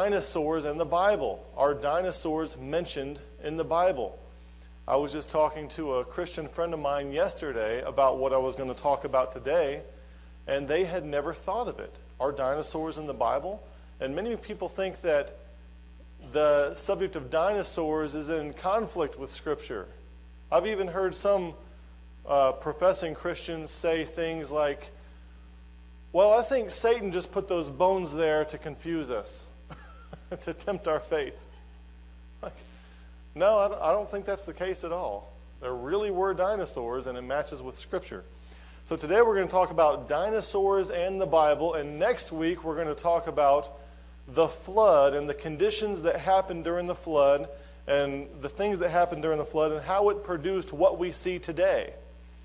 Dinosaurs in the Bible. Are dinosaurs mentioned in the Bible? I was just talking to a Christian friend of mine yesterday about what I was going to talk about today, and they had never thought of it. Are dinosaurs in the Bible? And many people think that the subject of dinosaurs is in conflict with Scripture. I've even heard some professing Christians say things like, well, I think Satan just put those bones there to confuse us. To tempt our faith. Like, no, I don't think that's the case at all. There really were dinosaurs, and it matches with Scripture. So today we're going to talk about dinosaurs and the Bible, and next week we're going to talk about the flood and the conditions that happened during the flood and the things that happened during the flood and how it produced what we see today.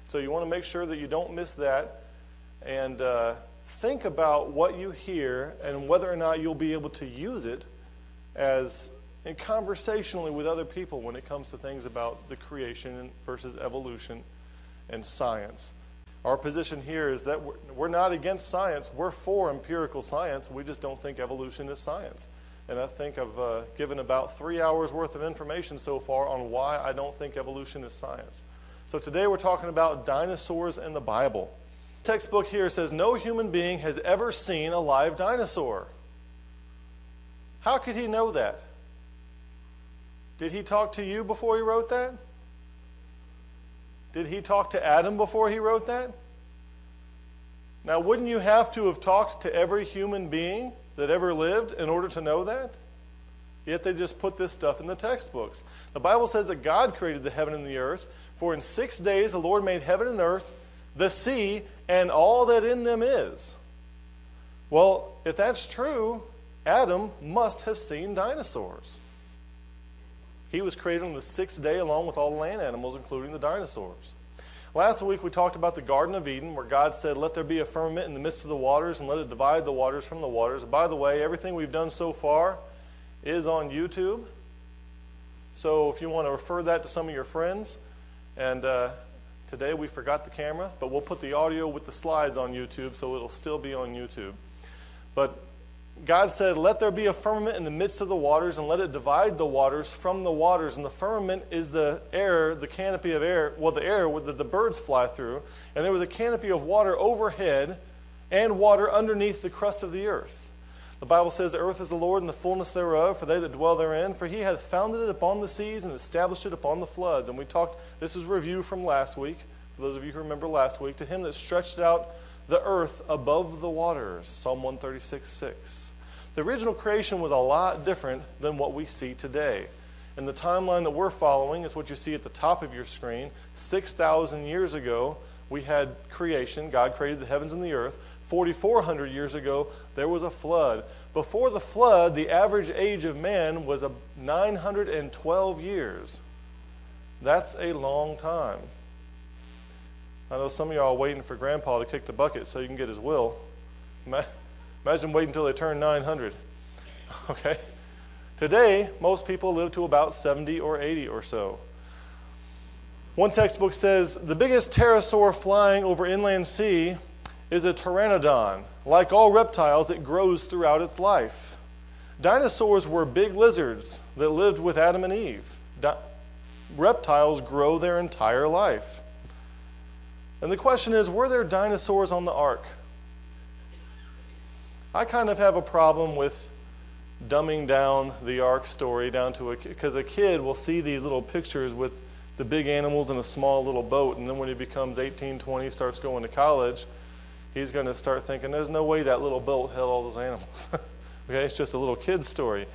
So you want to make sure that you don't miss that, and think about what you hear and whether or not you'll be able to use it as and conversationally with other people when it comes to things about the creation versus evolution and science. Our position here is that we're not against science. We're for empirical science. We just don't think evolution is science. And I think I've given about 3 hours worth of information so far on why I don't think evolution is science. So today we're talking about dinosaurs and the Bible. The textbook here says no human being has ever seen a live dinosaur. How could he know that? Did he talk to you before he wrote that? Did he talk to Adam before he wrote that? Now, wouldn't you have to have talked to every human being that ever lived in order to know that? Yet they just put this stuff in the textbooks. The Bible says that God created the heaven and the earth, for in 6 days the Lord made heaven and earth, the sea, and all that in them is. Well, if that's true, Adam must have seen dinosaurs. He was created on the 6th day along with all land animals, including the dinosaurs. Last week we talked about the Garden of Eden, where God said, let there be a firmament in the midst of the waters, and let it divide the waters from the waters. By the way, everything we've done so far is on YouTube. So if you want to refer that to some of your friends, and today we forgot the camera, but we'll put the audio with the slides on YouTube, so it'll still be on YouTube. But God said, let there be a firmament in the midst of the waters, and let it divide the waters from the waters. And the firmament is the air, the canopy of air, well, the air that the birds fly through. And there was a canopy of water overhead and water underneath the crust of the earth. The Bible says, the earth is the Lord and the fullness thereof, for they that dwell therein. For he hath founded it upon the seas and established it upon the floods. And we talked, this is review from last week, for those of you who remember last week, to him that stretched out the earth above the waters, Psalm 136:6. The original creation was a lot different than what we see today. And the timeline that we're following is what you see at the top of your screen. 6,000 years ago, we had creation. God created the heavens and the earth. 4,400 years ago, there was a flood. Before the flood, the average age of man was 912 years. That's a long time. I know some of y'all are waiting for Grandpa to kick the bucket so you can get his will. Imagine waiting until they turn 900. Okay? Today, most people live to about 70 or 80 or so. One textbook says, the biggest pterosaur flying over inland sea is a pteranodon. Like all reptiles, it grows throughout its life. Dinosaurs were big lizards that lived with Adam and Eve. Reptiles grow their entire life. And the question is, were there dinosaurs on the ark? I kind of have a problem with dumbing down the ark story down to because a kid will see these little pictures with the big animals in a small little boat, and then when he becomes 18, 20, starts going to college, he's going to start thinking, there's no way that little boat held all those animals. Okay, it's just a little kid's story.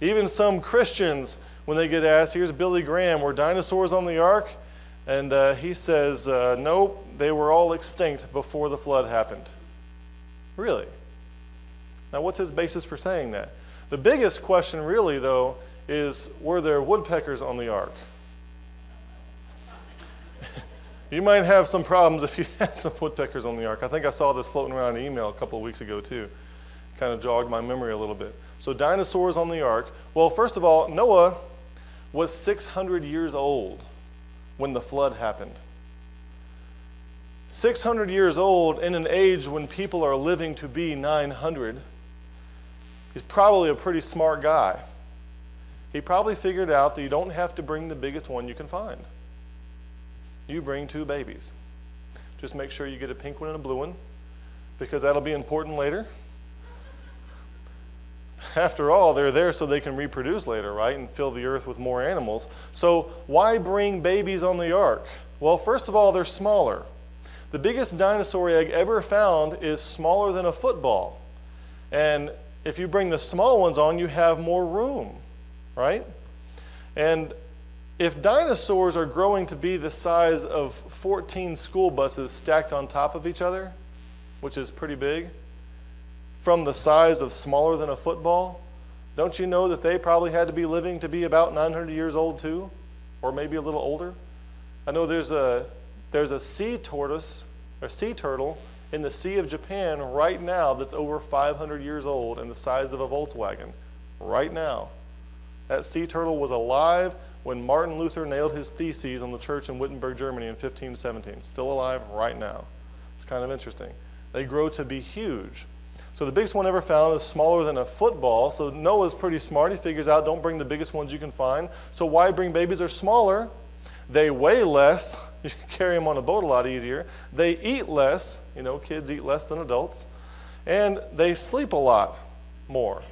Even some Christians, when they get asked, here's Billy Graham, were dinosaurs on the ark? And he says, nope, they were all extinct before the flood happened. Really? Now, what's his basis for saying that? The biggest question really, though, is were there woodpeckers on the ark? You might have some problems if you had some woodpeckers on the ark. I think I saw this floating around an email a couple of weeks ago, too. Kind of jogged my memory a little bit. So dinosaurs on the ark. Well, first of all, Noah was 600 years old when the flood happened. 600 years old in an age when people are living to be 900. He's probably a pretty smart guy. He probably figured out that you don't have to bring the biggest one you can find. You bring two babies. Just make sure you get a pink one and a blue one, because that'll be important later. After all, they're there so they can reproduce later, right, and fill the earth with more animals. So why bring babies on the ark? Well, first of all, they're smaller. The biggest dinosaur egg ever found is smaller than a football. And if you bring the small ones on, you have more room, right? And if dinosaurs are growing to be the size of 14 school buses stacked on top of each other, which is pretty big, from the size of smaller than a football, don't you know that they probably had to be living to be about 900 years old too, or maybe a little older? I know there's a sea tortoise, or sea turtle, in the Sea of Japan right now that's over 500 years old and the size of a Volkswagen right now. That sea turtle was alive when Martin Luther nailed his theses on the church in Wittenberg, Germany in 1517. Still alive right now. It's kind of interesting. They grow to be huge. So the biggest one ever found is smaller than a football. So Noah's pretty smart. He figures out don't bring the biggest ones you can find. So why bring babies? They're smaller. They weigh less. You can carry them on a boat a lot easier. They eat less. You know, kids eat less than adults. And they sleep a lot more.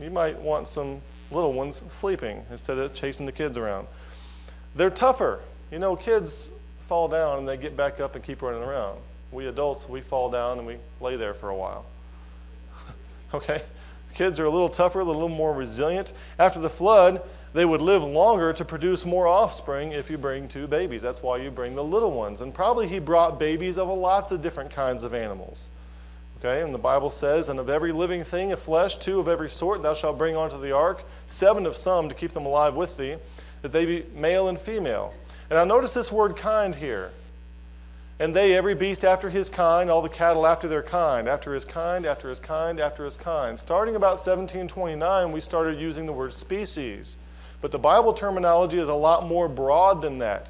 You might want some little ones sleeping instead of chasing the kids around. They're tougher. You know, kids fall down and they get back up and keep running around. We adults, we fall down and we lay there for a while. Okay? Kids are a little tougher, a little more resilient. After the flood, they would live longer to produce more offspring if you bring two babies. That's why you bring the little ones. And probably he brought babies of lots of different kinds of animals. Okay, and the Bible says, and of every living thing of flesh, two of every sort thou shalt bring onto the ark, seven of some to keep them alive with thee, that they be male and female. And I notice this word kind here. And they, every beast after his kind, all the cattle after their kind, after his kind, after his kind, after his kind. Starting about 1729, we started using the word species. But the Bible terminology is a lot more broad than that.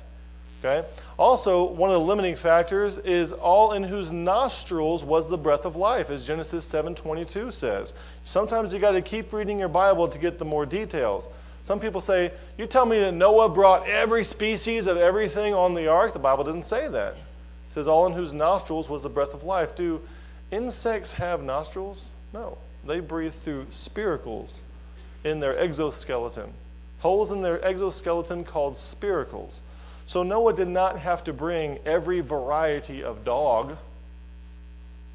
Okay? Also, one of the limiting factors is all in whose nostrils was the breath of life, as Genesis 7:22 says. Sometimes you got to keep reading your Bible to get the more details. Some people say, you tell me that Noah brought every species of everything on the ark? The Bible doesn't say that. It says all in whose nostrils was the breath of life. Do insects have nostrils? No. They breathe through spiracles in their exoskeleton. Holes in their exoskeleton called spiracles. So Noah did not have to bring every variety of dog.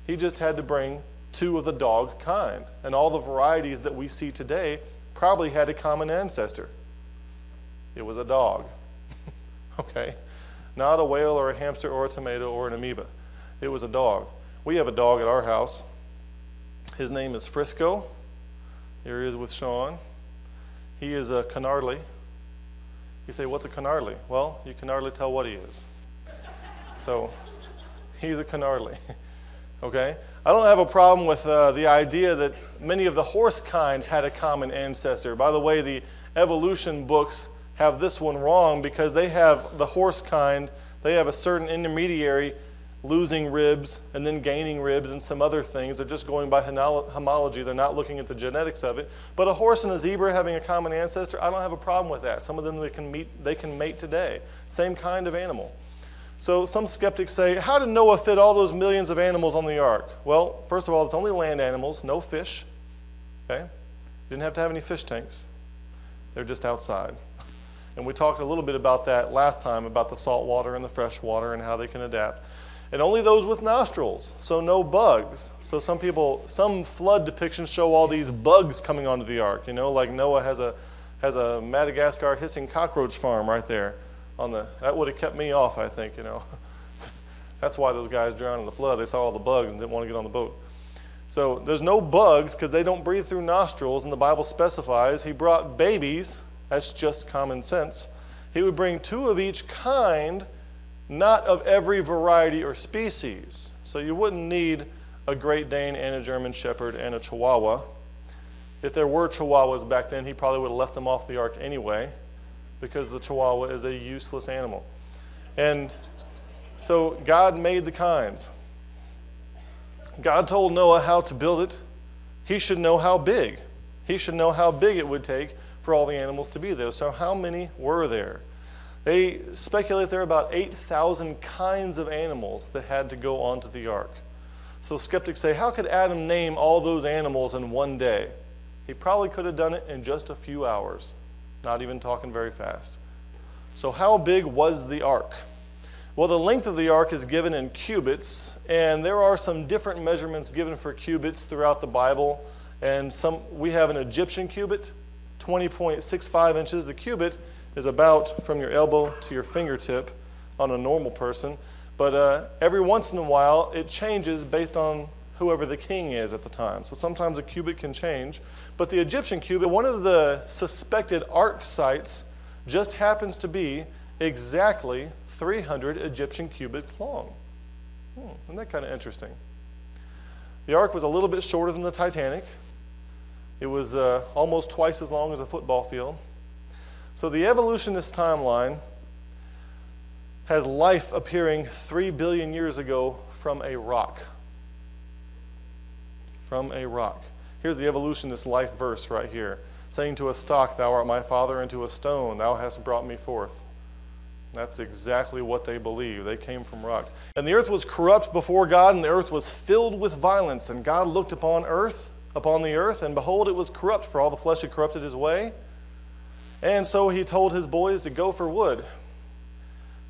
He just had to bring two of the dog kind. And all the varieties that we see today probably had a common ancestor. It was a dog. Okay? Not a whale or a hamster or a tomato or an amoeba. It was a dog. We have a dog at our house. His name is Frisco. Here he is with Sean. He is a canardly. You say, what's a canardly? Well, you can hardly tell what he is. So, he's a canardly. Okay? I don't have a problem with the idea that many of the horse kind had a common ancestor. By the way, the evolution books have this one wrong because they have the horse kind, they have a certain intermediary losing ribs and then gaining ribs and some other things. They're just going by homology. They're not looking at the genetics of it. But a horse and a zebra having a common ancestor, I don't have a problem with that. Some of them they can mate today. Same kind of animal. So some skeptics say, how did Noah fit all those millions of animals on the ark? Well, first of all, it's only land animals, no fish. Okay? Didn't have to have any fish tanks. They're just outside. And we talked a little bit about that last time, about the salt water and the fresh water and how they can adapt. And only those with nostrils, so no bugs. So some flood depictions show all these bugs coming onto the ark, you know, like Noah has a Madagascar hissing cockroach farm right there. That would have kept me off, I think, you know. That's why those guys drowned in the flood. They saw all the bugs and didn't want to get on the boat. So there's no bugs because they don't breathe through nostrils, and the Bible specifies he brought babies. That's just common sense. He would bring two of each kind, not of every variety or species. So you wouldn't need a Great Dane and a German Shepherd and a Chihuahua. If there were Chihuahuas back then, he probably would have left them off the ark anyway, because the Chihuahua is a useless animal. And so God made the kinds. God told Noah how to build it. He should know how big. He should know how big it would take for all the animals to be there. So how many were there? They speculate there are about 8,000 kinds of animals that had to go onto the ark. So skeptics say, how could Adam name all those animals in one day? He probably could have done it in just a few hours, not even talking very fast. So how big was the ark? Well, the length of the ark is given in cubits, and there are some different measurements given for cubits throughout the Bible. And we have an Egyptian cubit, 20.65 inches. The cubit is about from your elbow to your fingertip on a normal person. But every once in a while, it changes based on whoever the king is at the time. So sometimes a cubit can change. But the Egyptian cubit, one of the suspected ark sites, just happens to be exactly 300 Egyptian cubits long. Isn't that kind of interesting? The ark was a little bit shorter than the Titanic. It was almost twice as long as a football field. So the evolutionist timeline has life appearing 3 billion years ago from a rock. From a rock. Here's the evolutionist life verse right here, saying to a stock, thou art my father, and to a stone, thou hast brought me forth. That's exactly what they believe. They came from rocks. And the earth was corrupt before God, and the earth was filled with violence. And God looked upon the earth, and behold, it was corrupt, for all the flesh had corrupted his way. And so he told his boys to go for wood.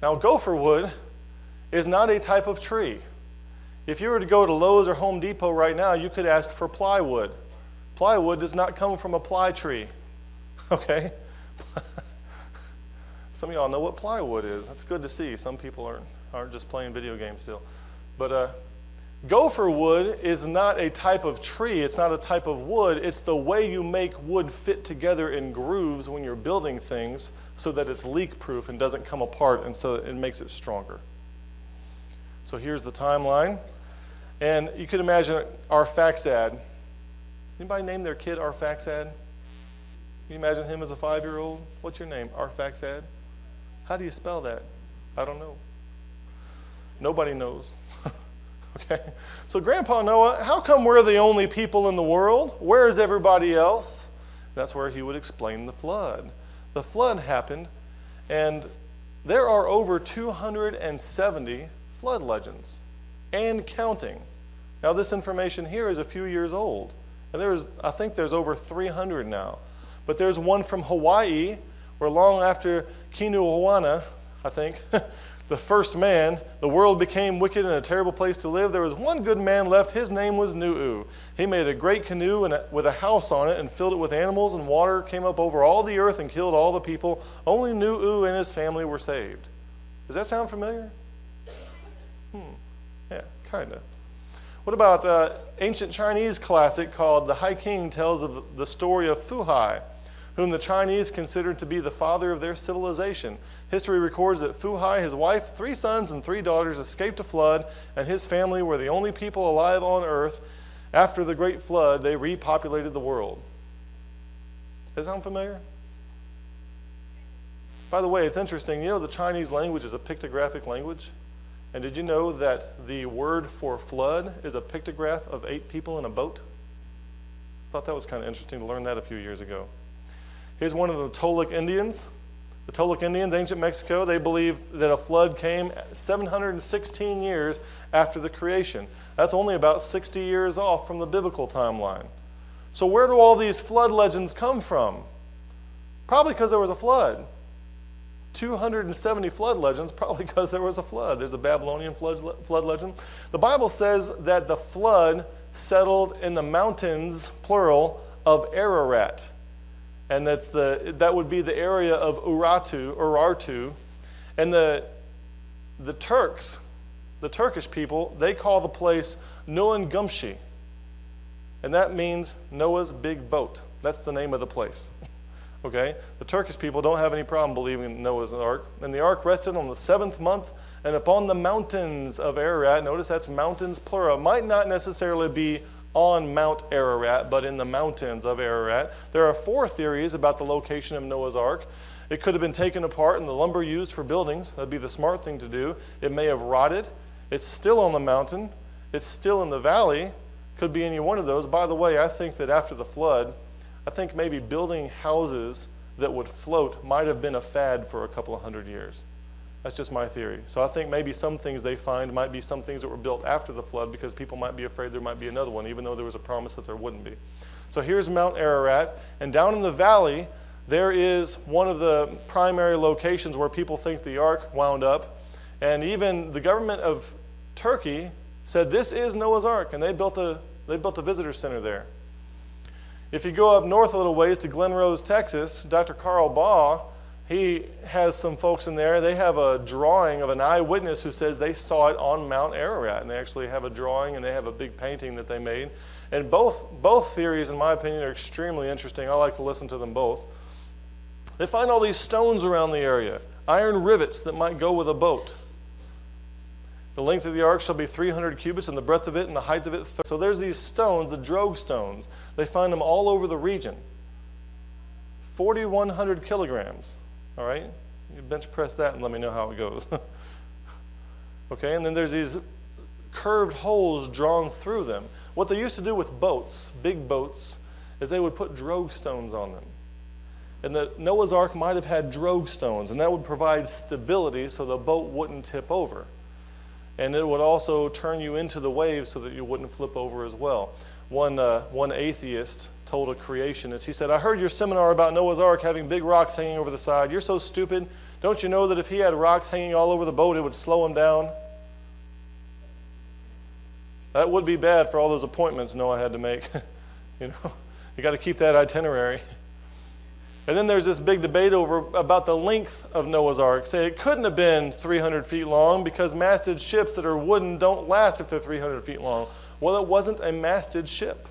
Now, gopher wood is not a type of tree. If you were to go to Lowe's or Home Depot right now, you could ask for plywood. Plywood does not come from a ply tree, okay? Some of y'all know what plywood is. That's good to see. Some people aren't just playing video games still. But gopher wood is not a type of tree. It's not a type of wood. It's the way you make wood fit together in grooves when you're building things so that it's leak-proof and doesn't come apart, and so it makes it stronger. So here's the timeline. And you can imagine Arphaxad. Anybody name their kid Arphaxad? Can you imagine him as a 5-year-old? What's your name? Arphaxad? How do you spell that? I don't know. Nobody knows. Okay. So Grandpa Noah, how come we're the only people in the world? Where is everybody else? That's where he would explain the flood. The flood happened, and there are over 270 flood legends and counting. Now this information here is a few years old. And I think there's over 300 now. But there's one from Hawaii, where long after Kanuana, I think, the first man, the world became wicked and a terrible place to live. There was one good man left. His name was Nu'u. He made a great canoe with a house on it and filled it with animals, and water came up over all the earth and killed all the people. Only Nu'u and his family were saved. Does that sound familiar? Yeah, kind of. What about ancient Chinese classic called The High King tells of the story of Fuhai, whom the Chinese considered to be the father of their civilization. History records that Fuhai, his wife, 3 sons and 3 daughters, escaped a flood, and his family were the only people alive on earth. After the Great Flood, they repopulated the world. Does that sound familiar? By the way, it's interesting. You know the Chinese language is a pictographic language? And did you know that the word for flood is a pictograph of 8 people in a boat? I thought that was kind of interesting to learn that a few years ago. Here's one of the Toltec Indians. The Toltec Indians, ancient Mexico, they believed that a flood came 716 years after the creation. That's only about 60 years off from the biblical timeline. So where do all these flood legends come from? Probably because there was a flood. 270 flood legends, probably because there was a flood. There's a Babylonian flood legend. The Bible says that the flood settled in the mountains, plural, of Ararat. And that would be the area of Urartu. And the Turks, the Turkish people, they call the place Noan Gumshi. And that means Noah's big boat. That's the name of the place. Okay? The Turkish people don't have any problem believing in Noah's Ark. And the Ark rested on the 7th month and upon the mountains of Ararat. Notice that's mountains, plural. Might not necessarily be on Mount Ararat, but in the mountains of Ararat. There are 4 theories about the location of Noah's Ark. It could have been taken apart and the lumber used for buildings. That'd be the smart thing to do. It may have rotted. It's still on the mountain. It's still in the valley. Could be any one of those. By the way, I think that after the flood, I think maybe building houses that would float might have been a fad for a couple of hundred years. That's just my theory. So I think maybe some things they find might be some things that were built after the flood because people might be afraid there might be another one, even though there was a promise that there wouldn't be. So here's Mount Ararat, and down in the valley, there is one of the primary locations where people think the ark wound up. And even the government of Turkey said, this is Noah's Ark, and they built a visitor center there. If you go up north a little ways to Glen Rose, Texas, Dr. Carl Baugh, he has some folks in there. They have a drawing of an eyewitness who says they saw it on Mount Ararat, and they actually have a drawing and they have a big painting that they made. And both theories, in my opinion, are extremely interesting. I like to listen to them both. They find all these stones around the area, iron rivets that might go with a boat. The length of the ark shall be 300 cubits, and the breadth of it and the height of it. So there's these stones, the drogue stones. They find them all over the region. 4,100 kilograms. All right? You bench press that and let me know how it goes. Okay, and then there's these curved holes drawn through them. What they used to do with boats, big boats, is they would put drogue stones on them. And the Noah's Ark might have had drogue stones, and that would provide stability so the boat wouldn't tip over. And it would also turn you into the waves so that you wouldn't flip over as well. One atheist told a creationist, he said, I heard your seminar about Noah's Ark having big rocks hanging over the side. You're so stupid. Don't you know that if he had rocks hanging all over the boat, it would slow him down? That would be bad for all those appointments Noah had to make. You know, you got to keep that itinerary. And then there's this big debate over about the length of Noah's Ark. Say it couldn't have been 300 feet long because masted ships that are wooden don't last if they're 300 feet long. Well, it wasn't a masted ship.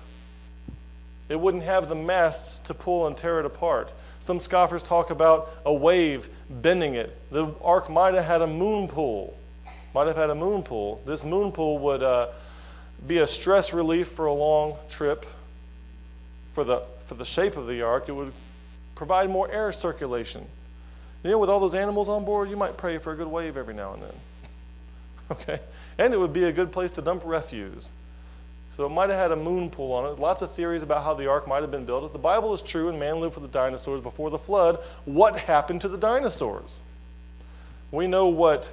It wouldn't have the masts to pull and tear it apart. Some scoffers talk about a wave bending it. The ark might have had a moon pool. Might have had a moon pool. This moon pool would be a stress relief for a long trip. For the shape of the ark, it would provide more air circulation. You know, with all those animals on board, you might pray for a good wave every now and then. Okay? And it would be a good place to dump refuse. So it might have had a moon pool on it. Lots of theories about how the ark might have been built. If the Bible is true and man lived with the dinosaurs before the flood, what happened to the dinosaurs? We know what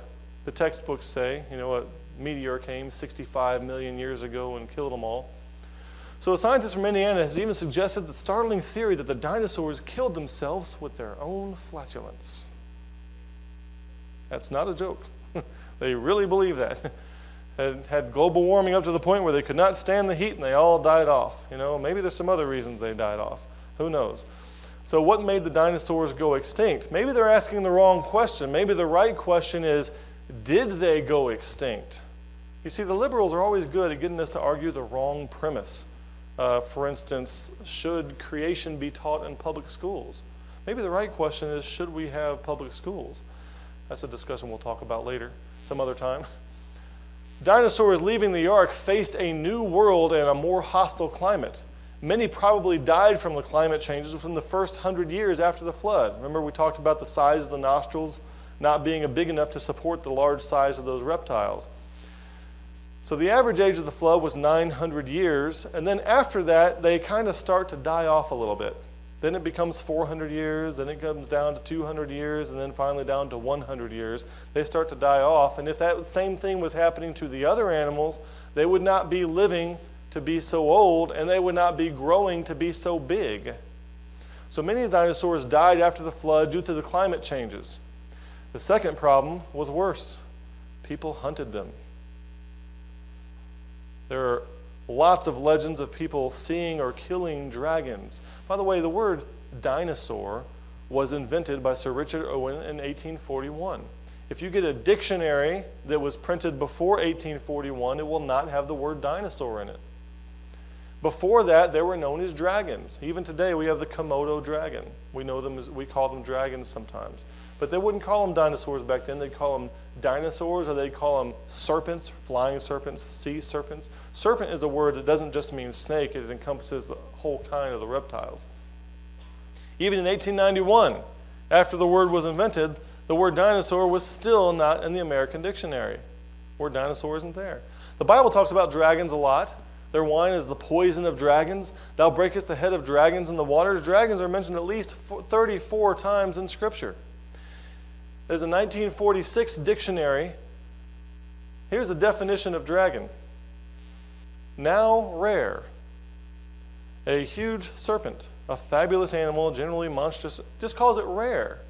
the textbooks say. You know, a meteor came 65 million years ago and killed them all. So a scientist from Indiana has even suggested the startling theory that the dinosaurs killed themselves with their own flatulence. That's not a joke. They really believe that. Had global warming up to the point where they could not stand the heat and they all died off. You know, maybe there's some other reasons they died off. Who knows? So what made the dinosaurs go extinct? Maybe they're asking the wrong question. Maybe the right question is, did they go extinct? You see, the liberals are always good at getting us to argue the wrong premise. For instance, should creation be taught in public schools? Maybe the right question is, should we have public schools? That's a discussion we'll talk about later, some other time. Dinosaurs leaving the ark faced a new world and a more hostile climate. Many probably died from the climate changes from the first 100 years after the flood. Remember, we talked about the size of the nostrils not being big enough to support the large size of those reptiles. So the average age of the flood was 900 years, and then after that, they kind of start to die off a little bit. Then it becomes 400 years, then it comes down to 200 years, and then finally down to 100 years. They start to die off, and if that same thing was happening to the other animals, they would not be living to be so old, and they would not be growing to be so big. So many dinosaurs died after the flood due to the climate changes. The second problem was worse. People hunted them. There are lots of legends of people seeing or killing dragons. By the way, the word dinosaur was invented by Sir Richard Owen in 1841. If you get a dictionary that was printed before 1841, it will not have the word dinosaur in it. Before that, they were known as dragons. Even today, we have the Komodo dragon. We know them as, we call them dragons sometimes. But they wouldn't call them dinosaurs back then. They'd call them dinosaurs, or they'd call them serpents, flying serpents, sea serpents. Serpent is a word that doesn't just mean snake. It encompasses the whole kind of the reptiles. Even in 1891, after the word was invented, the word dinosaur was still not in the American dictionary. The word dinosaur isn't there. The Bible talks about dragons a lot. Their wine is the poison of dragons. Thou breakest the head of dragons in the waters. Dragons are mentioned at least 34 times in Scripture. There's a 1946 dictionary. Here's a definition of dragon. Now rare. A huge serpent, a fabulous animal, generally monstrous. Just calls it rare.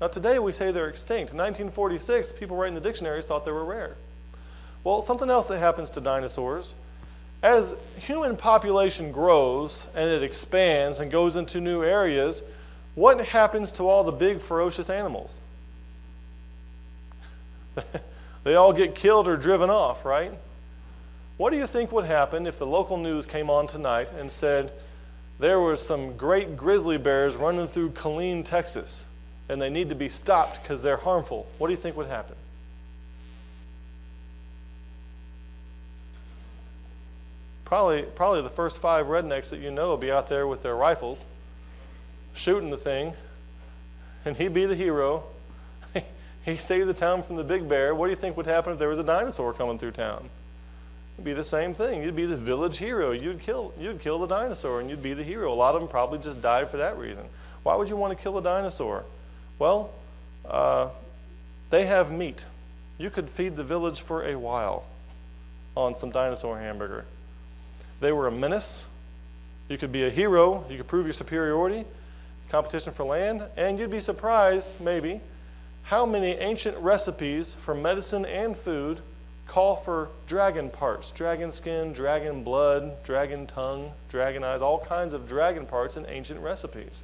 Now today we say they're extinct. In 1946, people writing the dictionaries thought they were rare. Well, something else that happens to dinosaurs. As human population grows and it expands and goes into new areas, what happens to all the big ferocious animals? They all get killed or driven off, right? What do you think would happen if the local news came on tonight and said there were some great grizzly bears running through Killeen, Texas, and they need to be stopped because they're harmful? What do you think would happen? Probably the first 5 rednecks that you know would be out there with their rifles shooting the thing, and he'd be the hero. He saved the town from the big bear. What do you think would happen if there was a dinosaur coming through town? It'd be the same thing. You'd be the village hero. You'd kill the dinosaur, and you'd be the hero. A lot of them probably just died for that reason. Why would you want to kill a dinosaur? Well, they have meat. You could feed the village for a while on some dinosaur hamburger. They were a menace. You could be a hero. You could prove your superiority, competition for land, and you'd be surprised, maybe, how many ancient recipes for medicine and food call for dragon parts, dragon skin, dragon blood, dragon tongue, dragon eyes, all kinds of dragon parts in ancient recipes.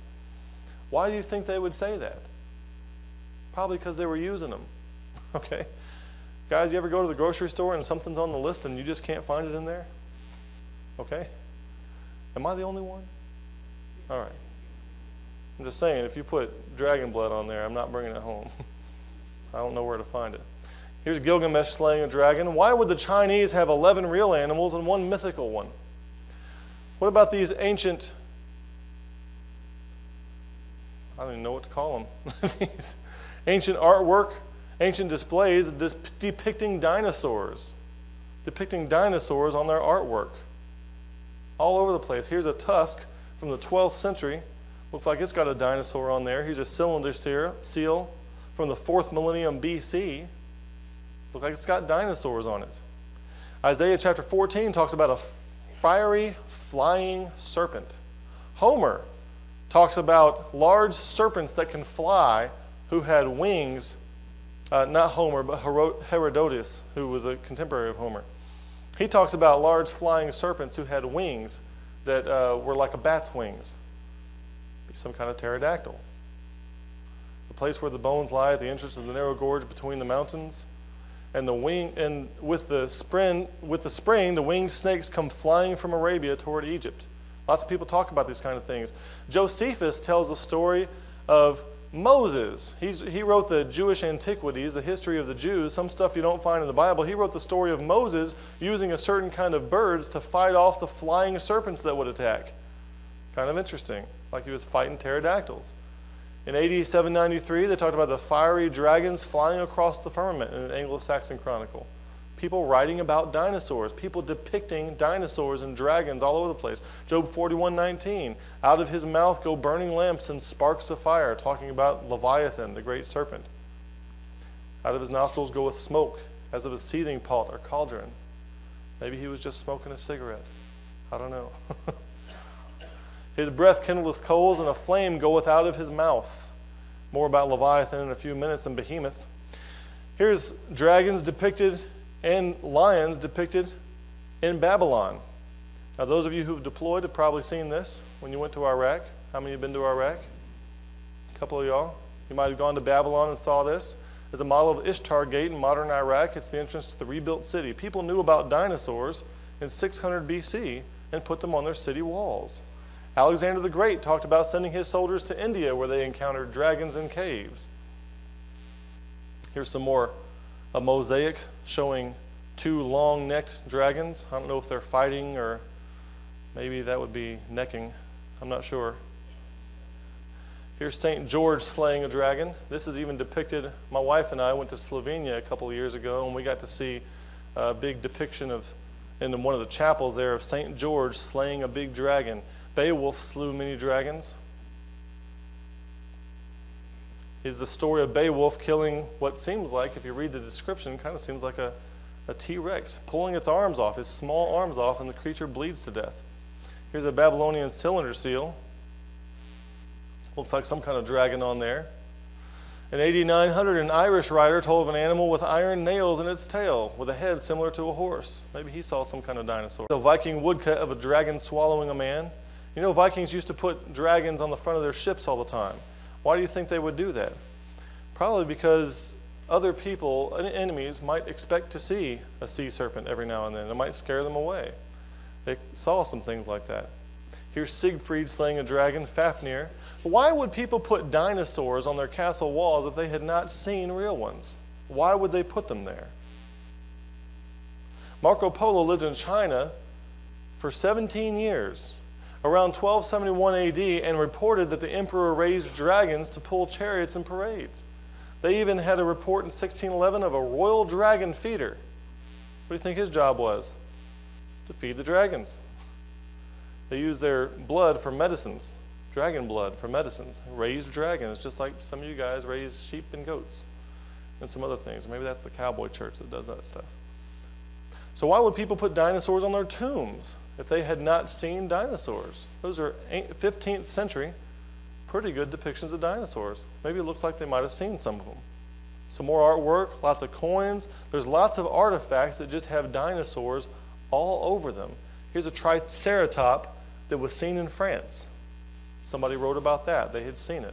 Why do you think they would say that? Probably because they were using them, okay? Guys, you ever go to the grocery store and something's on the list and you just can't find it in there? Okay? Am I the only one? All right. I'm just saying, if you put dragon blood on there, I'm not bringing it home. I don't know where to find it. Here's Gilgamesh slaying a dragon. Why would the Chinese have 11 real animals and 1 mythical one? What about these ancient, I don't even know what to call them, these ancient artwork, ancient displays depicting dinosaurs on their artwork? All over the place. Here's a tusk from the 12th century. Looks like it's got a dinosaur on there. Here's a cylinder seal from the 4th millennium BC. Looks like it's got dinosaurs on it. Isaiah chapter 14 talks about a fiery flying serpent. Homer talks about large serpents that can fly who had wings. Not Homer, but Herodotus, who was a contemporary of Homer. He talks about large flying serpents who had wings that were like a bat's wings. Be some kind of pterodactyl. The place where the bones lie at the entrance of the narrow gorge between the mountains, and with the spring, the winged snakes come flying from Arabia toward Egypt. Lots of people talk about these kind of things. Josephus tells a story of Moses. He wrote the Jewish antiquities, the history of the Jews, some stuff you don't find in the Bible. He wrote the story of Moses using a certain kind of birds to fight off the flying serpents that would attack. Kind of interesting, like he was fighting pterodactyls. In AD 793, they talked about the fiery dragons flying across the firmament in an Anglo-Saxon chronicle. People writing about dinosaurs, people depicting dinosaurs and dragons all over the place. Job 41:19, out of his mouth go burning lamps and sparks of fire, talking about Leviathan, the great serpent. Out of his nostrils go with smoke, as of a seething pot or cauldron. Maybe he was just smoking a cigarette. I don't know. His breath kindleth coals, and a flame goeth out of his mouth. More about Leviathan in a few minutes, and Behemoth. Here's dragons depicted and lions depicted in Babylon. Now those of you who've deployed have probably seen this when you went to Iraq. How many have been to Iraq? A couple of y'all. You might have gone to Babylon and saw this. There's a model of Ishtar Gate in modern Iraq. It's the entrance to the rebuilt city. People knew about dinosaurs in 600 BC and put them on their city walls. Alexander the Great talked about sending his soldiers to India where they encountered dragons in caves. Here's some more. A mosaic showing 2 long-necked dragons. I don't know if they're fighting or maybe that would be necking. I'm not sure. Here's St. George slaying a dragon. This is even depicted. My wife and I went to Slovenia a couple years ago and we got to see a big depiction of in one of the chapels there of St. George slaying a big dragon. Beowulf slew many dragons. Is the story of Beowulf killing what seems like, if you read the description, kind of seems like a T-Rex, pulling its arms off, its small arms off, and the creature bleeds to death. Here's a Babylonian cylinder seal. Looks like some kind of dragon on there. In 8900, an Irish writer told of an animal with iron nails in its tail, with a head similar to a horse. Maybe he saw some kind of dinosaur. A Viking woodcut of a dragon swallowing a man. You know, Vikings used to put dragons on the front of their ships all the time. Why do you think they would do that? Probably because other people, enemies, might expect to see a sea serpent every now and then. It might scare them away. They saw some things like that. Here's Siegfried slaying a dragon, Fafnir. Why would people put dinosaurs on their castle walls if they had not seen real ones? Why would they put them there? Marco Polo lived in China for 17 years, around 1271 AD, and reported that the emperor raised dragons to pull chariots in parades. They even had a report in 1611 of a royal dragon feeder. What do you think his job was? To feed the dragons. They used their blood for medicines, dragon blood for medicines. Raised dragons, just like some of you guys raise sheep and goats and some other things. Maybe that's the cowboy church that does that stuff. So why would people put dinosaurs on their tombs if they had not seen dinosaurs? Those are 15th century, pretty good depictions of dinosaurs. Maybe it looks like they might have seen some of them. Some more artwork, lots of coins. There's lots of artifacts that just have dinosaurs all over them. Here's a triceratop that was seen in France. Somebody wrote about that. They had seen it.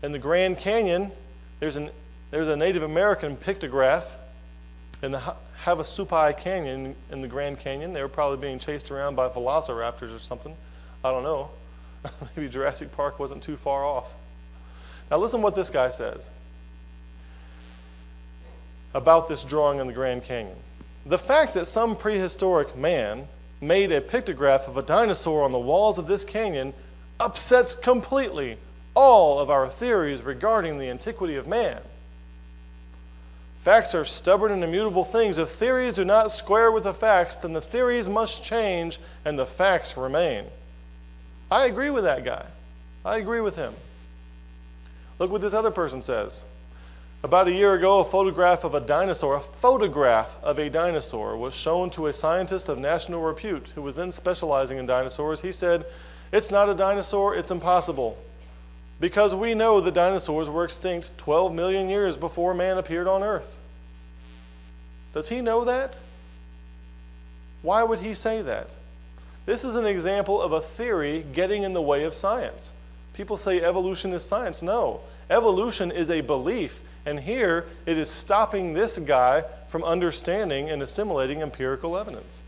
In the Grand Canyon, there's a Native American pictograph in the Supai Canyon in the Grand Canyon. They were probably being chased around by velociraptors or something. I don't know. Maybe Jurassic Park wasn't too far off. Now listen what this guy says about this drawing in the Grand Canyon. The fact that some prehistoric man made a pictograph of a dinosaur on the walls of this canyon upsets completely all of our theories regarding the antiquity of man. Facts are stubborn and immutable things. If theories do not square with the facts, then the theories must change and the facts remain. I agree with that guy. I agree with him. Look what this other person says. About a year ago, a photograph of a dinosaur was shown to a scientist of national repute who was then specializing in dinosaurs. He said, "It's not a dinosaur, it's impossible. Because we know the dinosaurs were extinct 12 million years before man appeared on Earth." Does he know that? Why would he say that? This is an example of a theory getting in the way of science. People say evolution is science. No, evolution is a belief. And here, it is stopping this guy from understanding and assimilating empirical evidence.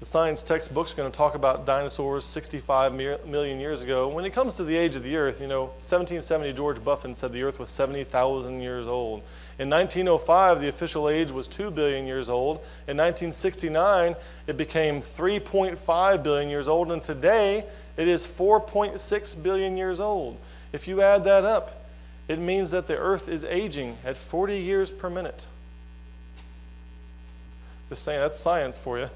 The science textbook's going to talk about dinosaurs 65 million years ago. When it comes to the age of the Earth, you know, 1770, George Buffon said the Earth was 70,000 years old. In 1905, the official age was 2 billion years old. In 1969, it became 3.5 billion years old. And today, it is 4.6 billion years old. If you add that up, it means that the Earth is aging at 40 years per minute. Just saying, that's science for you.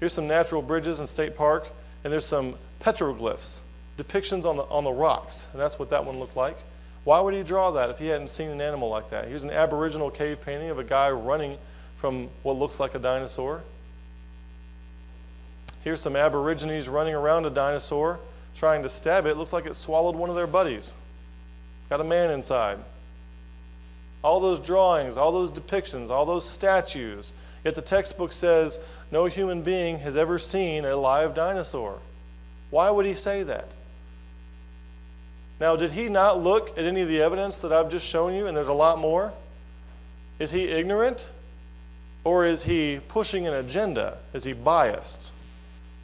Here's some natural bridges in State Park, and there's some petroglyphs, depictions on the rocks, and that's what that one looked like. Why would he draw that if he hadn't seen an animal like that? Here's an Aboriginal cave painting of a guy running from what looks like a dinosaur. Here's some Aborigines running around a dinosaur, trying to stab it. It looks like it swallowed one of their buddies. Got a man inside. All those drawings, all those depictions, all those statues. Yet the textbook says no human being has ever seen a live dinosaur. Why would he say that? Now, did he not look at any of the evidence that I've just shown you, and there's a lot more? Is he ignorant? Or is he pushing an agenda? Is he biased?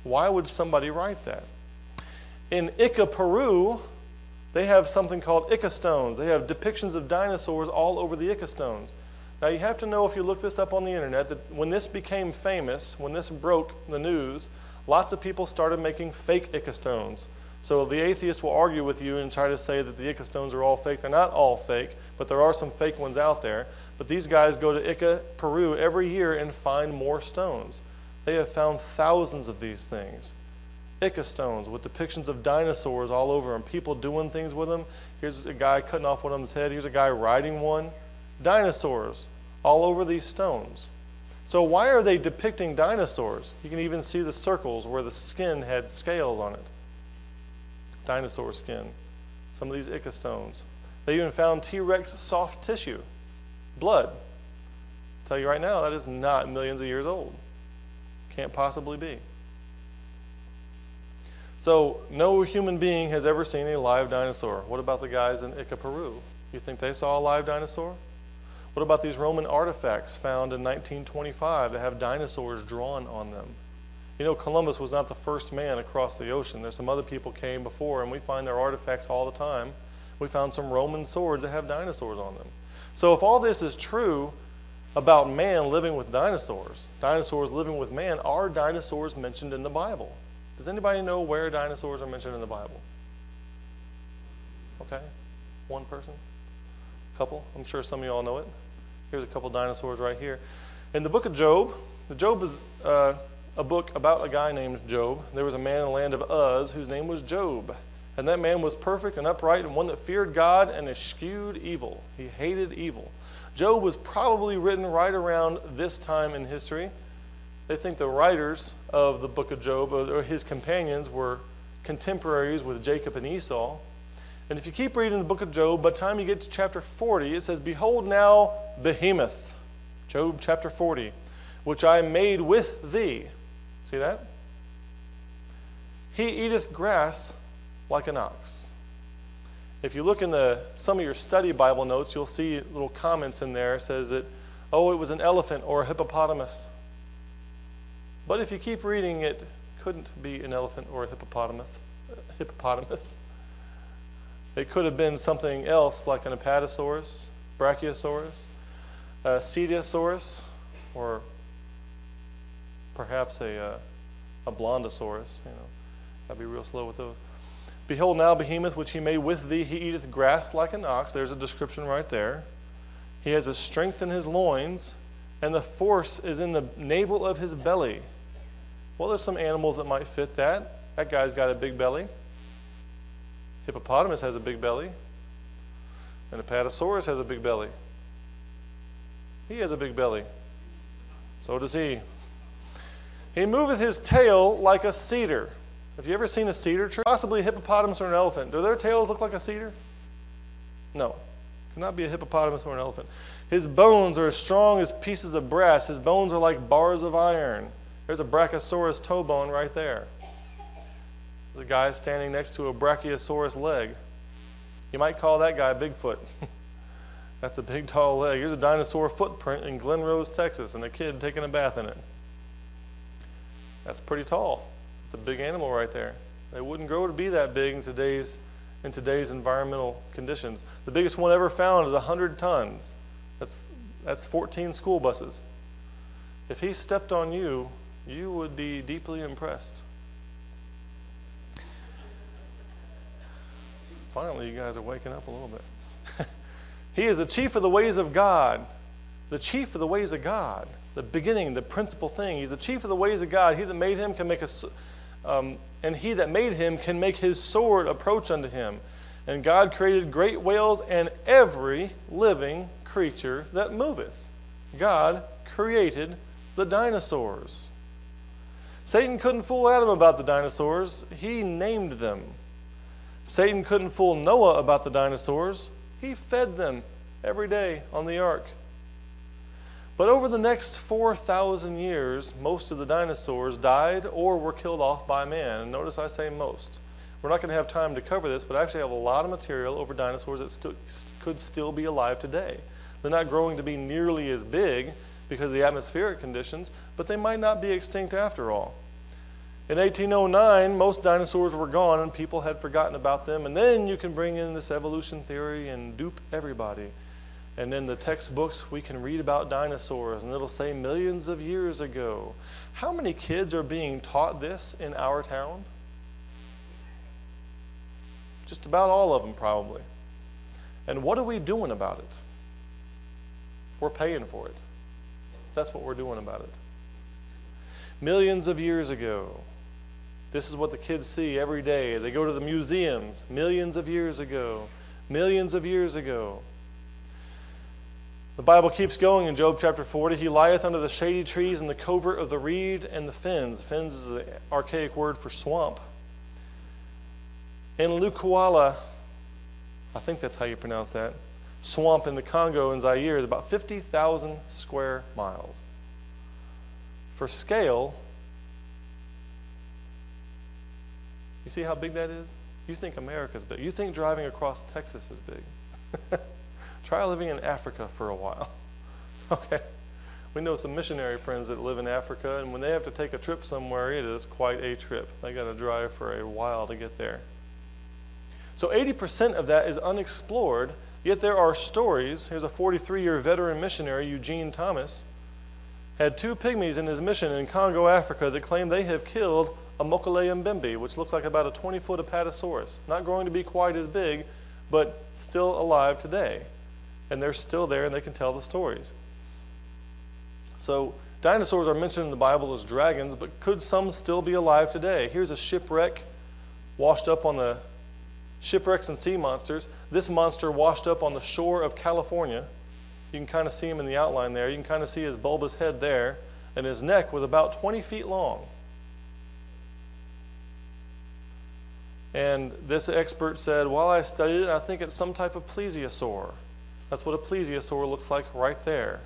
Why would somebody write that? In Ica, Peru, they have something called Ica stones. They have depictions of dinosaurs all over the Ica stones. Now, you have to know, if you look this up on the internet, that when this became famous, when this broke the news, lots of people started making fake Ica stones. So the atheist will argue with you and try to say that the Ica stones are all fake. They're not all fake, but there are some fake ones out there. But these guys go to Ica, Peru every year and find more stones. They have found thousands of these things. Ica stones with depictions of dinosaurs all over them, people doing things with them. Here's a guy cutting off one of them's head. Here's a guy riding one. Dinosaurs all over these stones. So why are they depicting dinosaurs? You can even see the circles where the skin had scales on it. Dinosaur skin. Some of these Ica stones. They even found T-Rex soft tissue, blood. I'll tell you right now, that is not millions of years old. Can't possibly be. So no human being has ever seen a live dinosaur. What about the guys in Ica, Peru? You think they saw a live dinosaur? What about these Roman artifacts found in 1925 that have dinosaurs drawn on them? You know, Columbus was not the first man across the ocean. There's some other people came before, and we find their artifacts all the time. We found some Roman swords that have dinosaurs on them. So if all this is true about man living with dinosaurs, dinosaurs living with man, are dinosaurs mentioned in the Bible? Does anybody know where dinosaurs are mentioned in the Bible? Okay, one person? Couple? I'm sure some of y'all know it. Here's a couple dinosaurs right here. In the book of Job, the Job is a book about a guy named Job. There was a man in the land of Uz whose name was Job. And that man was perfect and upright and one that feared God and eschewed evil. He hated evil. Job was probably written right around this time in history. They think the writers of the book of Job, or his companions, were contemporaries with Jacob and Esau. And if you keep reading the book of Job, by the time you get to chapter 40, it says, "Behold now, Behemoth," Job chapter 40, "which I made with thee." See that? "He eateth grass like an ox." If you look in some of your study Bible notes, you'll see little comments in there. It says that, oh, it was an elephant or a hippopotamus. But if you keep reading, it couldn't be an elephant or a hippopotamus. It could have been something else, like an apatosaurus, brachiosaurus, a cetiosaurus, or perhaps a blondosaurus. You know, I'd be real slow with those. "Behold now, Behemoth, which he made with thee, he eateth grass like an ox." There's a description right there. "He has a strength in his loins, and the force is in the navel of his belly." Well, there's some animals that might fit that. That guy's got a big belly. Hippopotamus has a big belly. And apatosaurus has a big belly. He has a big belly. So does he. "He moveth his tail like a cedar." Have you ever seen a cedar tree? Possibly a hippopotamus or an elephant. Do their tails look like a cedar? No. Could not be a hippopotamus or an elephant. "His bones are as strong as pieces of brass. His bones are like bars of iron." There's a brachiosaurus toe bone right there. There's a guy standing next to a brachiosaurus leg. You might call that guy Bigfoot. That's a big, tall leg. Here's a dinosaur footprint in Glen Rose, Texas, and a kid taking a bath in it. That's pretty tall. It's a big animal right there. They wouldn't grow to be that big in today's environmental conditions. The biggest one ever found is 100 tons. That's 14 school buses. If he stepped on you, you would be deeply impressed. Finally, you guys are waking up a little bit. "He is the chief of the ways of God." The chief of the ways of God. The beginning, the principal thing. He's the chief of the ways of God. He that made him can make a, and he that made him can make his sword approach unto him. And God created great whales and every living creature that moveth. God created the dinosaurs. Satan couldn't fool Adam about the dinosaurs. He named them. Satan couldn't fool Noah about the dinosaurs. He fed them every day on the ark. But over the next 4,000 years, most of the dinosaurs died or were killed off by man. And notice I say most. We're not going to have time to cover this, but I actually have a lot of material over dinosaurs that could still be alive today. They're not growing to be nearly as big because of the atmospheric conditions, but they might not be extinct after all. In 1809, most dinosaurs were gone and people had forgotten about them. And then you can bring in this evolution theory and dupe everybody. And in the textbooks, we can read about dinosaurs, and it'll say millions of years ago. How many kids are being taught this in our town? Just about all of them, probably. And what are we doing about it? We're paying for it. That's what we're doing about it. Millions of years ago, this is what the kids see every day. They go to the museums. Millions of years ago. Millions of years ago. The Bible keeps going in Job chapter 40. He lieth under the shady trees in the covert of the reed and the fens. Fens is an archaic word for swamp. In Lukwala, I think that's how you pronounce that, swamp in the Congo and Zaire is about 50,000 square miles. For scale, you see how big that is? You think America's big. You think driving across Texas is big. Try living in Africa for a while. Okay. We know some missionary friends that live in Africa, and when they have to take a trip somewhere, it is quite a trip. They got to drive for a while to get there. So 80% of that is unexplored, yet there are stories. Here's a 43-year veteran missionary, Eugene Thomas, had two pygmies in his mission in Congo, Africa, that claim they have killed a Mokele-mbembe, which looks like about a 20-foot apatosaurus. Not growing to be quite as big, but still alive today. And they're still there, and they can tell the stories. So dinosaurs are mentioned in the Bible as dragons, but could some still be alive today? Here's a shipwreck washed up on the shipwrecks and sea monsters. This monster washed up on the shore of California. You can kind of see him in the outline there. You can kind of see his bulbous head there, and his neck was about 20 feet long. And this expert said, while I studied it, I think it's some type of plesiosaur. That's what a plesiosaur looks like right there.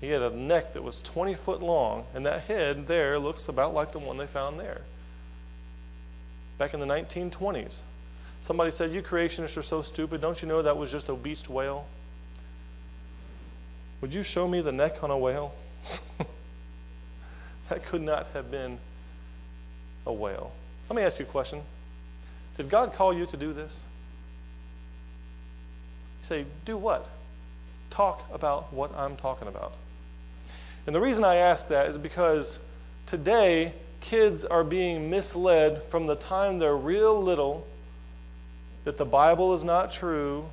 He had a neck that was 20 foot long, and that head there looks about like the one they found there. Back in the 1920s, somebody said, you creationists are so stupid, don't you know that was just a beached whale? Would you show me the neck on a whale? That could not have been a whale. Let me ask you a question. Did God call you to do this? You say, do what? Talk about what I'm talking about. And the reason I ask that is because today, kids are being misled from the time they're real little that the Bible is not true,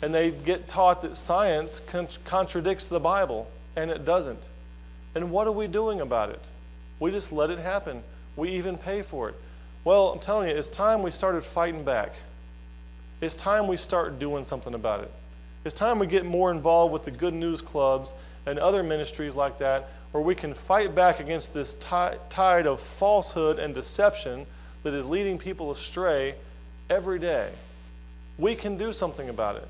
and they get taught that science contradicts the Bible, and it doesn't. And what are we doing about it? We just let it happen. We even pay for it. Well, I'm telling you, it's time we started fighting back. It's time we start doing something about it. It's time we get more involved with the good news clubs and other ministries like that, where we can fight back against this tide of falsehood and deception that is leading people astray every day. We can do something about it.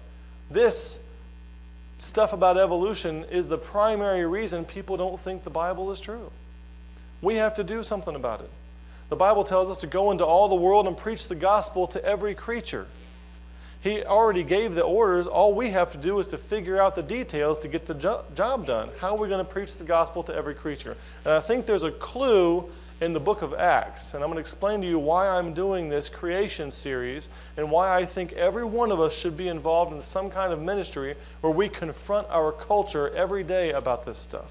This stuff about evolution is the primary reason people don't think the Bible is true. We have to do something about it. The Bible tells us to go into all the world and preach the gospel to every creature. He already gave the orders. All we have to do is to figure out the details to get the job done. How are we going to preach the gospel to every creature? And I think there's a clue in the book of Acts, and I'm going to explain to you why I'm doing this creation series and why I think every one of us should be involved in some kind of ministry where we confront our culture every day about this stuff.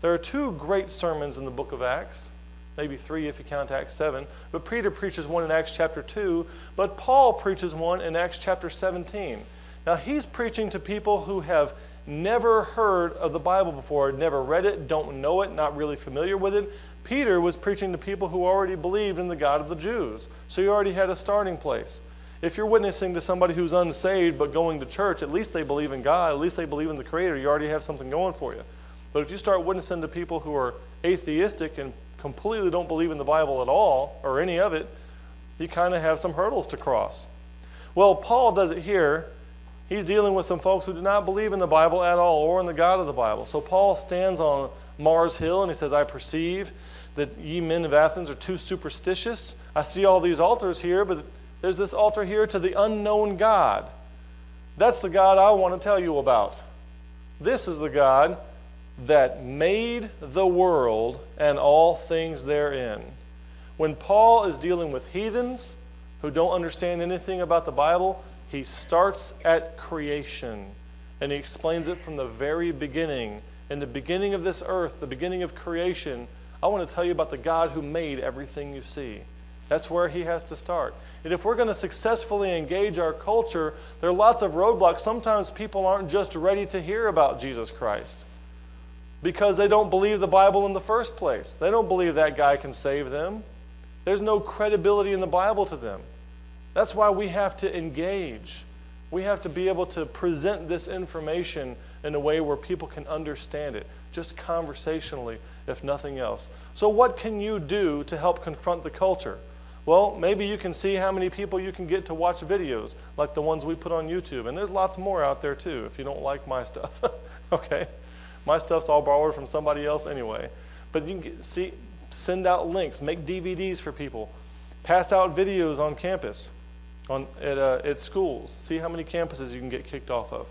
There are two great sermons in the book of Acts, maybe three if you count Acts 7, but Peter preaches one in Acts chapter 2, but Paul preaches one in Acts chapter 17. Now he's preaching to people who have never heard of the Bible before, never read it, don't know it, not really familiar with it. Peter was preaching to people who already believed in the God of the Jews. So you already had a starting place. If you're witnessing to somebody who's unsaved but going to church, at least they believe in God, at least they believe in the Creator. You already have something going for you. But if you start witnessing to people who are atheistic and completely don't believe in the Bible at all, or any of it, you kind of have some hurdles to cross. Well, Paul does it here. He's dealing with some folks who do not believe in the Bible at all or in the God of the Bible. So Paul stands on Mars Hill, and he says, I perceive that ye men of Athens are too superstitious. I see all these altars here, but there's this altar here to the unknown God. That's the God I want to tell you about. This is the God that made the world and all things therein. When Paul is dealing with heathens who don't understand anything about the Bible, he starts at creation, and he explains it from the very beginning. In the beginning of this earth, the beginning of creation, I want to tell you about the God who made everything you see. That's where he has to start. And if we're going to successfully engage our culture, there are lots of roadblocks. Sometimes people aren't just ready to hear about Jesus Christ because they don't believe the Bible in the first place. They don't believe that guy can save them. There's no credibility in the Bible to them. That's why we have to engage. We have to be able to present this information in a way where people can understand it, just conversationally, if nothing else. So what can you do to help confront the culture? Well, maybe you can see how many people you can get to watch videos like the ones we put on YouTube. And there's lots more out there too, if you don't like my stuff. Okay? My stuff's all borrowed from somebody else anyway. But you can send out links, make DVDs for people, pass out videos on campus, at schools. See how many campuses you can get kicked off of.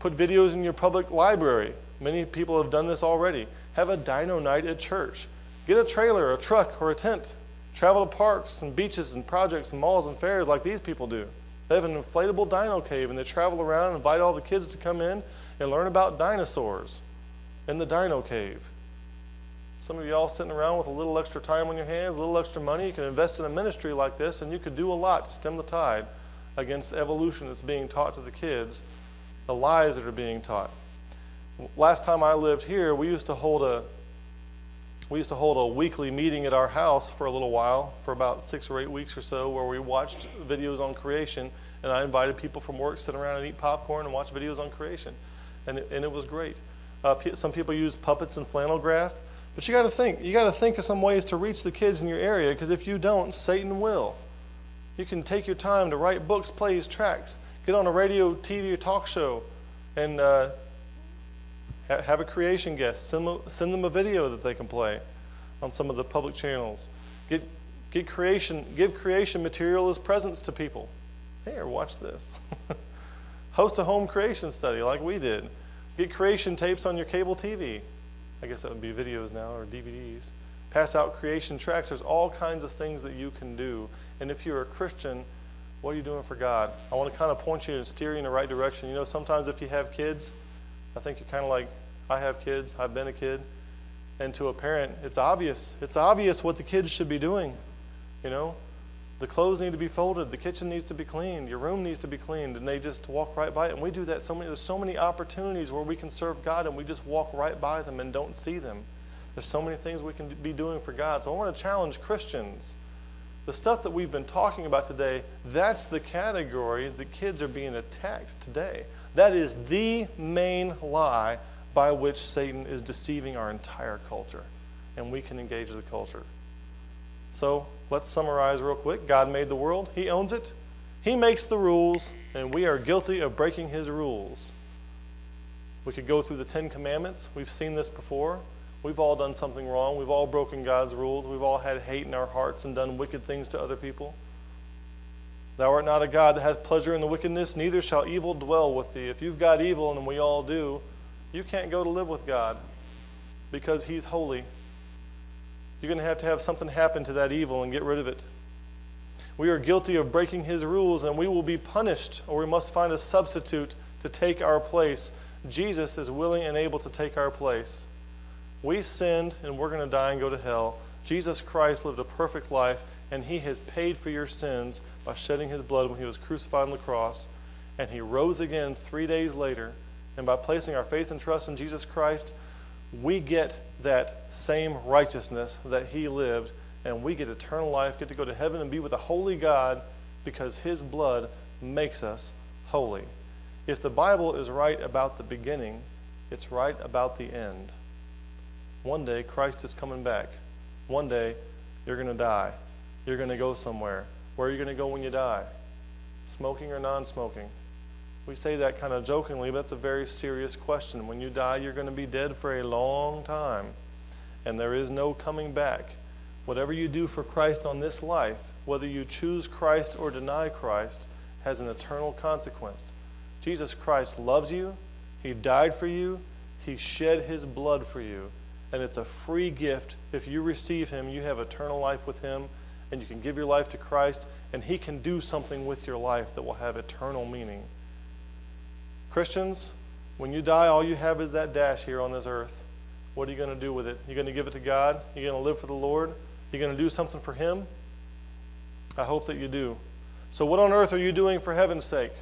Put videos in your public library. Many people have done this already. Have a dino night at church. Get a trailer, a truck, or a tent. Travel to parks and beaches and projects and malls and fairs like these people do. They have an inflatable dino cave and they travel around and invite all the kids to come in and learn about dinosaurs in the dino cave. Some of y'all sitting around with a little extra time on your hands, a little extra money, you can invest in a ministry like this and you could do a lot to stem the tide against the evolution that's being taught to the kids, the lies that are being taught. Last time I lived here, we used to hold a weekly meeting at our house for a little while, for about 6 or 8 weeks or so, where we watched videos on creation, and I invited people from work, sit around and eat popcorn and watch videos on creation, and it was great. Some people use puppets and flannel graph, but you got to think of some ways to reach the kids in your area, because if you don't, Satan will. You can take your time to write books, plays, tracts, get on a radio, TV, or talk show, and have a creation guest. Send them a video that they can play on some of the public channels. Give creation material as presents to people. Here, watch this. Host a home creation study like we did. Get creation tapes on your cable TV. I guess that would be videos now, or DVDs. Pass out creation tracts. There's all kinds of things that you can do. And if you're a Christian, what are you doing for God? I want to kind of point you and steer you in the right direction. You know, sometimes if you have kids, I think you're kind of like, I have kids, I've been a kid. And to a parent, it's obvious. It's obvious what the kids should be doing. You know, the clothes need to be folded, the kitchen needs to be cleaned, your room needs to be cleaned, and they just walk right by it. And we do that there's so many opportunities where we can serve God and we just walk right by them and don't see them. There's so many things we can be doing for God. So I want to challenge Christians. The stuff that we've been talking about today, that's the category that kids are being attacked today. That is the main lie by which Satan is deceiving our entire culture, and we can engage the culture. So let's summarize real quick. God made the world. He owns it. He makes the rules, and we are guilty of breaking his rules. We could go through the 10 Commandments. We've seen this before. We've all done something wrong. We've all broken God's rules. We've all had hate in our hearts and done wicked things to other people. Thou art not a God that hath pleasure in the wickedness, neither shall evil dwell with thee. If you've got evil, and we all do, you can't go to live with God because he's holy. You're going to have something happen to that evil and get rid of it. We are guilty of breaking his rules, and we will be punished, or we must find a substitute to take our place. Jesus is willing and able to take our place. We sinned, and we're going to die and go to hell. Jesus Christ lived a perfect life, and he has paid for your sins by shedding his blood when he was crucified on the cross, and he rose again 3 days later. And by placing our faith and trust in Jesus Christ, we get that same righteousness that he lived, and we get eternal life, get to go to heaven and be with a holy God, because his blood makes us holy. If the Bible is right about the beginning, it's right about the end. One day Christ is coming back. One day you're going to die. You're going to go somewhere. Where are you going to go when you die? Smoking or non-smoking? We say that kind of jokingly, but that's a very serious question. When you die, you're going to be dead for a long time, and there is no coming back. Whatever you do for Christ on this life, whether you choose Christ or deny Christ, has an eternal consequence. Jesus Christ loves you. He died for you. He shed his blood for you, and it's a free gift. If you receive him, you have eternal life with him, and you can give your life to Christ, and he can do something with your life that will have eternal meaning. Christians, when you die, all you have is that dash here on this earth. What are you going to do with it? You're going to give it to God? You're going to live for the Lord? You're going to do something for him? I hope that you do. So what on earth are you doing for heaven's sake?